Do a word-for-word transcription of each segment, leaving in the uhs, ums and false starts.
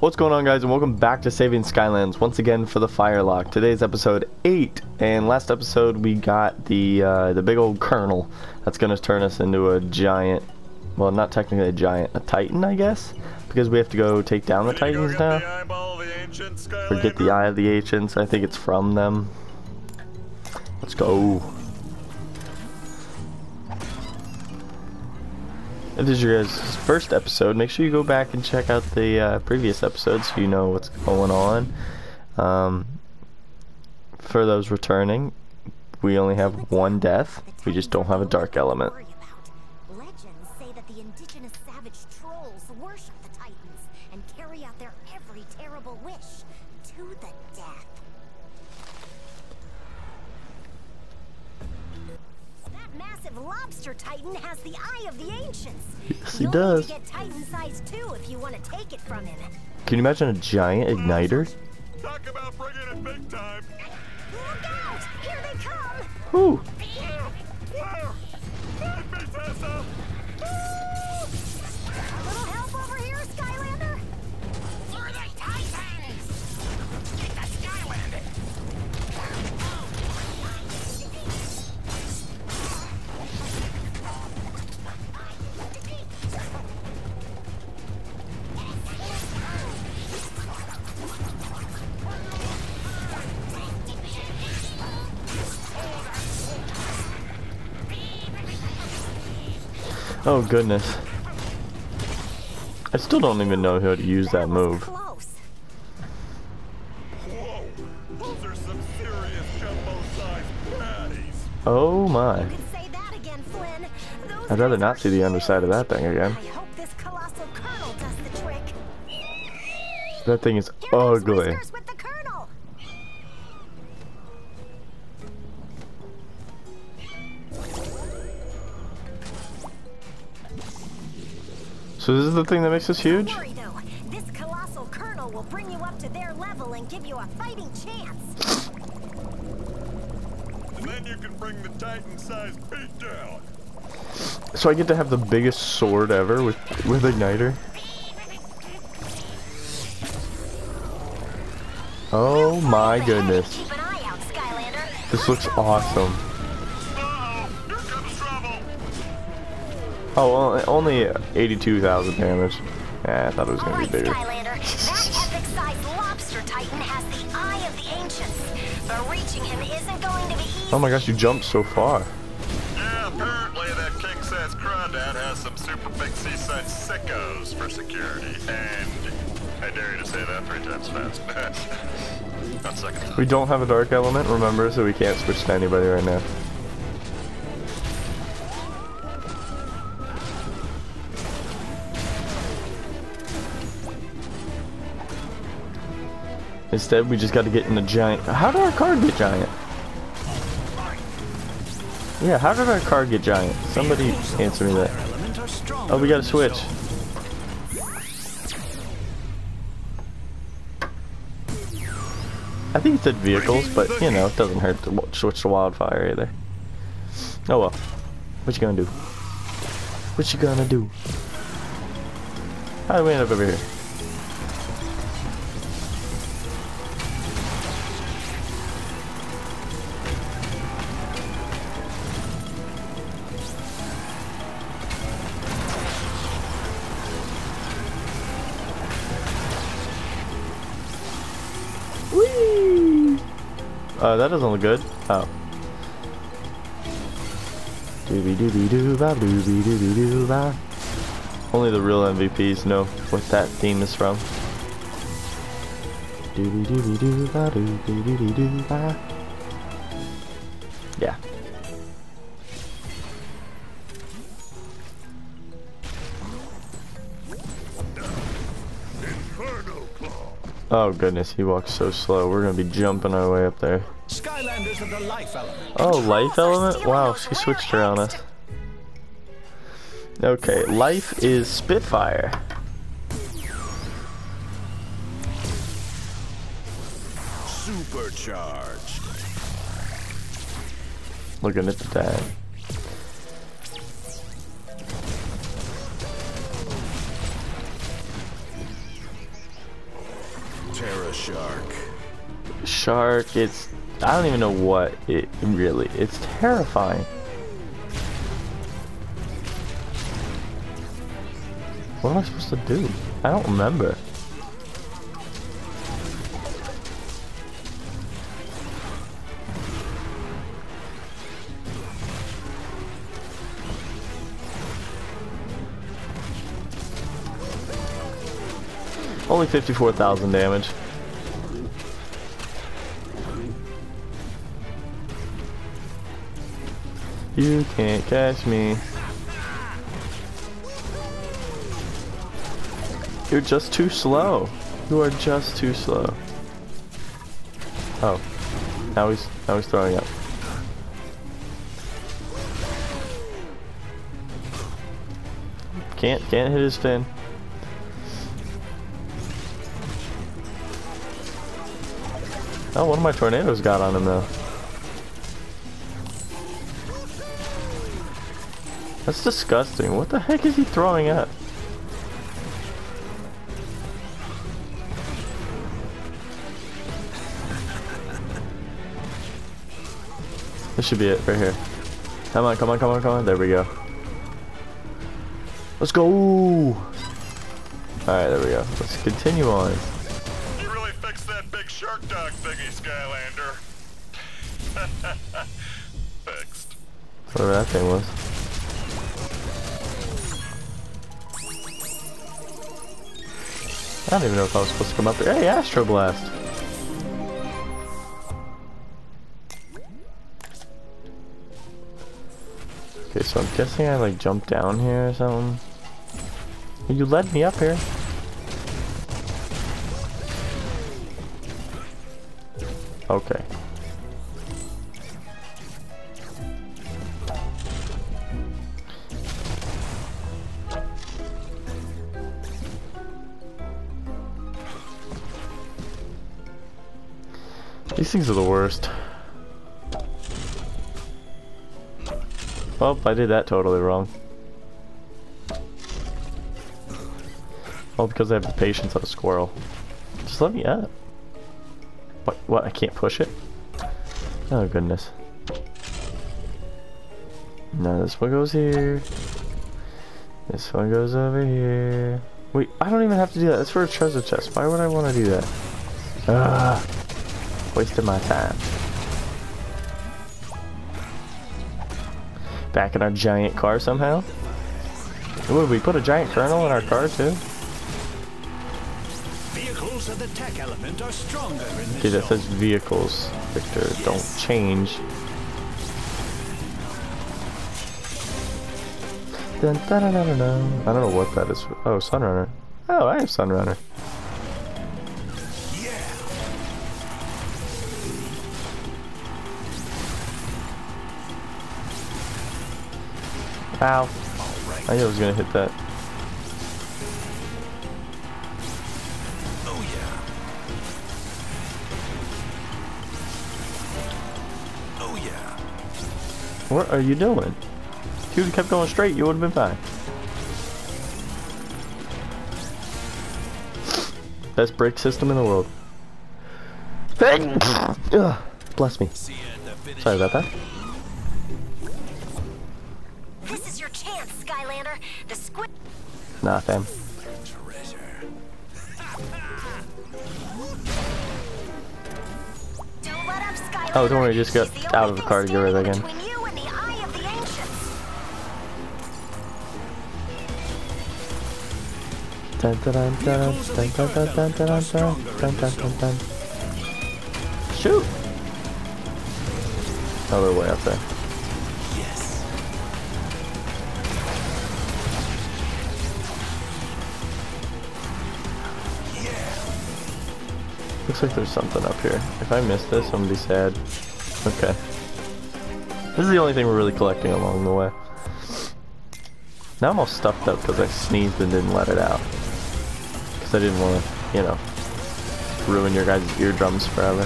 What's going on, guys, and welcome back to Saving Skylands once again for the Firelock. Today's episode eight, and last episode we got the uh, the big old colonel that's going to turn us into a giant. Well, not technically a giant, a titan, I guess, because we have to go take down the titans now. Or get the eye of the ancients. I think it's from them. Let's go. If this is your guys' first episode, make sure you go back and check out the uh, previous episodes so you know what's going on. Um, for those returning, we only have one death. We just don't have a dark element. Legends say that the indigenous savage trolls worship the Titans and carry out their every terrible wish to the death. Massive Lobster Titan has the eye of the ancients. Yes, he You'll does. Get Titan size two if you want to take it from him. Can you imagine a giant igniter? Talk about bringing it big time. Look out! Here they come. Who? Little help over here, Skylander. They're the Titans. Get the Skylander. Oh goodness. I still don't even know how to use that move. Oh my. I'd rather not see the underside of that thing again. That thing is ugly. So this is the thing that makes us huge? Don't worry, though. This colossal colonel will bring you up to their level and give you a fighting chance. And then you can bring the Titan-sized beat down. So I get to have the biggest sword ever with with igniter. Oh my goodness! This looks awesome. Oh, only eighty-two thousand damage. Yeah, I thought it was going to be bigger. Skylander, that epic-sized Lobster Titan has the eye of the ancients, but reaching him isn't going to be easy. Oh my gosh, you jumped so far. Yeah, apparently that king-size Crondad has some super big seaside sickos for security, and I dare you to say that three times fast. One second. We don't have a dark element, remember, so we can't switch to anybody right now. Instead, we just got to get in a giant. How did our card get giant? Yeah, how did our card get giant? Somebody answer me that. Oh, we got to switch. I think it said vehicles, but you know, it doesn't hurt to switch to wildfire either. Oh well. What you gonna do? What you gonna do? How do we end up over here? Uh, that doesn't look good. Oh. Doobie doobie dooba, doobie doobie dooba. Only the real M V Ps know what that theme is from. Doobie doobie dooba, doobie doobie dooba. Yeah. Oh goodness, he walks so slow. We're gonna be jumping our way up there. Skylanders are the life element. Oh, life element? Wow, she switched around us. Okay, life is Spitfire. Supercharged. Looking at the tag. Terra Shark. Shark, it's... I don't even know what it really... It's terrifying. What am I supposed to do? I don't remember. Only fifty-four thousand damage. You can't catch me. You're just too slow. You are just too slow. Oh. Now he's now he's throwing up. Can't can't hit his fin. Oh, one of my tornadoes got on him though. That's disgusting. What the heck is he throwing at? This should be it right here. Come on, come on, come on, come on. There we go. Let's go. Alright, there we go. Let's continue on. You really fixed that big shark dog thingy, Skylander. Fixed. Whatever that thing was. I don't even know if I was supposed to come up there. Hey, Astro Blast. Okay, so I'm guessing I like jumped down here or something. You led me up here. Okay. These things are the worst. Oh, I did that totally wrong. All because I have the patience of a squirrel. Just let me up. What? What? I can't push it? Oh, goodness. Now this one goes here. This one goes over here. Wait, I don't even have to do that. That's for a treasure chest. Why would I want to do that? Ah, wasted my time. Back in our giant car somehow. Would we put a giant kernel in our car too? Vehicles of the tech element are stronger in this. Okay, that says vehicles, Victor. Yes. Don't change. Dun, dun, dun, dun, dun. I don't know what that is. Oh, Sunrunner. Oh, I have Sunrunner. Ow. Right. I knew I was gonna hit that. Oh yeah. Oh yeah. What are you doing? If you kept going straight, you would have been fine. Best brake system in the world. Ugh, bless me. Sorry about that. Skylander, the squid. Nah, fam. Don't let up, Skylander. Oh, don't worry, just got out of the car to get rid of it again. Dun dun dun dun dun dun dun dun dun dun. Shoot! Oh, they're way up there. Looks like there's something up here. If I miss this, I'm gonna be sad. Okay. This is the only thing we're really collecting along the way. Now I'm all stuffed up because I sneezed and didn't let it out. Because I didn't want to, you know, ruin your guys' eardrums forever.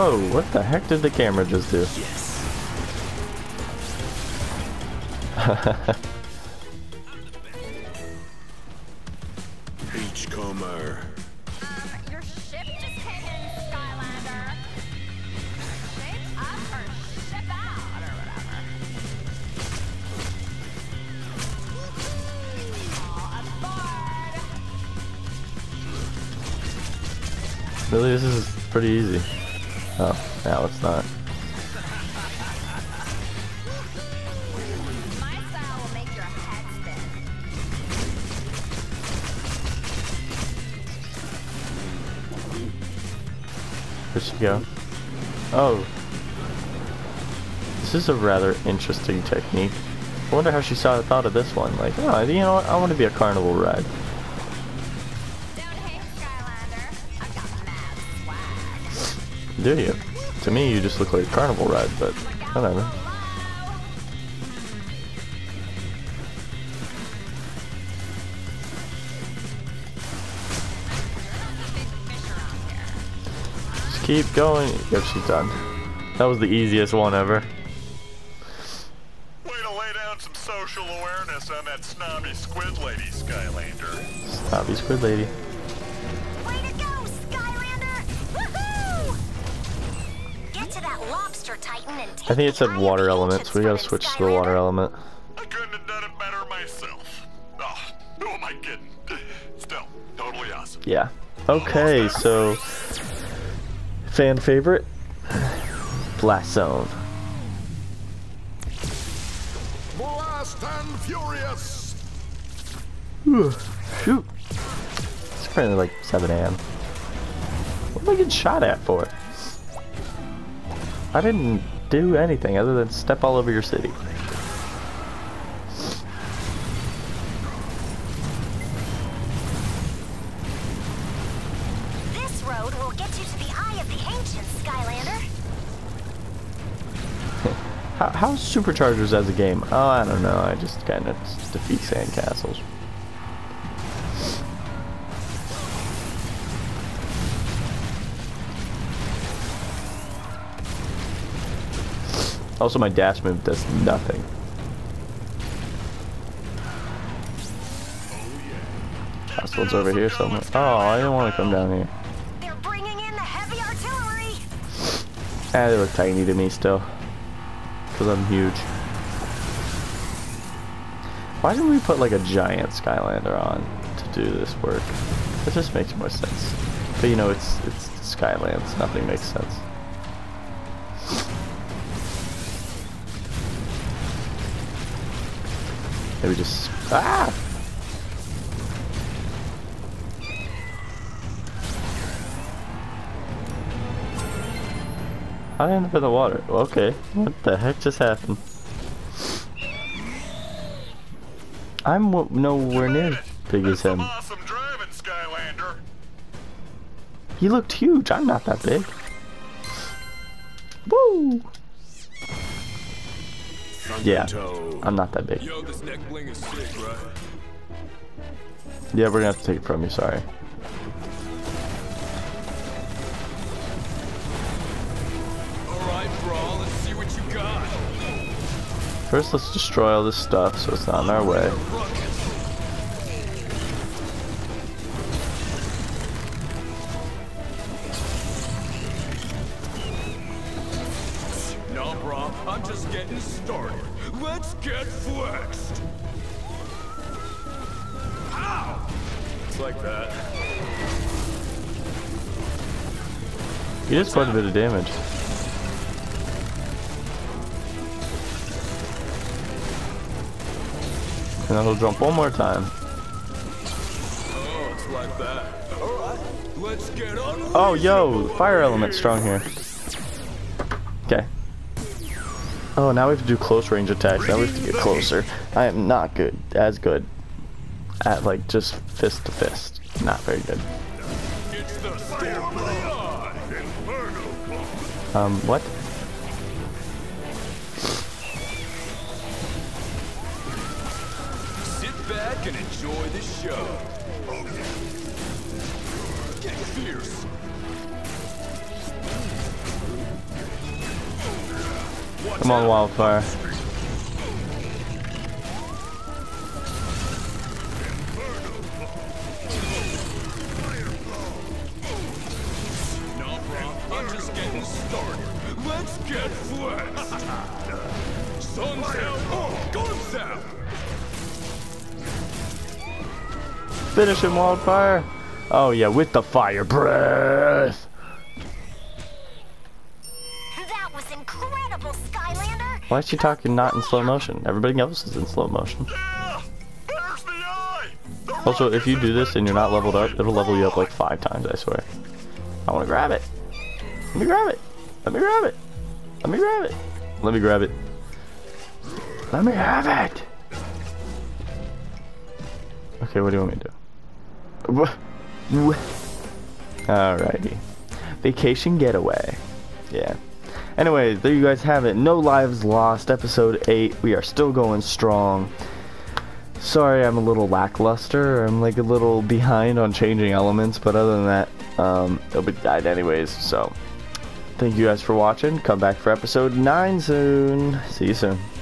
Whoa, what the heck did the camera just do? Yes. Beachcomber. Um, your ship just came in, Skylander. Ship up or ship out or whatever. All aboard. Really, this is pretty easy. Oh, now it's not. Where'd she go? Oh. This is a rather interesting technique. I wonder how she saw, thought of this one. Like, oh, you know what? I want to be a carnival ride. Do you? To me, you just look like a carnival ride, but whatever. Just keep going. Yep, she's done. That was the easiest one ever. Way to lay down some social awareness on that snobby squid lady, Skylander. Snobby squid lady. I think it said water element, so we gotta switch to the water element. I couldn't have done it better myself. Oh, who am I kidding? Still, totally awesome. Yeah. Okay, so fan favorite, Blast Zone. Blast and furious. Ooh, shoot. It's currently like seven A M What am I getting shot at for? I didn't do anything other than step all over your city. This road will get you to the eye of the ancient Skylander. how, how's Superchargers as a game? Oh, I don't know. I just kind of defeat sandcastles. Also, my dash move does nothing. Last one's over here somewhere. Oh, I didn't want to come down here. They're bringing in the heavy artillery. Ah, they look tiny to me still, because I'm huge. Why didn't we put like a giant Skylander on to do this work? It just makes more sense. But you know, it's it's Skylands. Nothing makes sense. Maybe just ah. I ended up in the water. Okay, what the heck just happened? I'm w nowhere near big as him. Awesome driving, Skylander. He looked huge. I'm not that big. Woo! Yeah, I'm not that big. Yo, this neck bling is sick, right? Yeah, we're gonna have to take it from you, sorry. Alright, bro, let's see what you got. First, let's destroy all this stuff so it's not in our way. I'm just getting started. Let's get flexed. Ow! It's like that. He did quite a bit of damage. And then he'll jump one more time. Oh, it's like that. Alright, let's get on. Oh, yo, fire element strong here. Okay. Oh, now we have to do close range attacks. Now we have to get closer. I am not good, as good at like just fist to fist. Not very good. Um, what? Sit back and enjoy the show. Get fierce. Come on, Wildfire. Finish him, Wildfire. Oh yeah, with the fire breath. That was incredible, Skylander. Why is she talking not in slow motion? Everybody else is in slow motion. Yeah, there's the eye. The also, if you do this and you're not leveled up, it'll level you up like five times, I swear. I want to grab it. Let me grab it. Let me grab it. Let me grab it. Let me grab it. Let me have it. Okay, what do you want me to do? Alrighty. Vacation getaway. Yeah. Anyway, there you guys have it. No Lives Lost, episode eight. We are still going strong. Sorry I'm a little lackluster. I'm like a little behind on changing elements, but other than that, um, it'll be died anyways, so. Thank you guys for watching. Come back for episode nine soon. See you soon.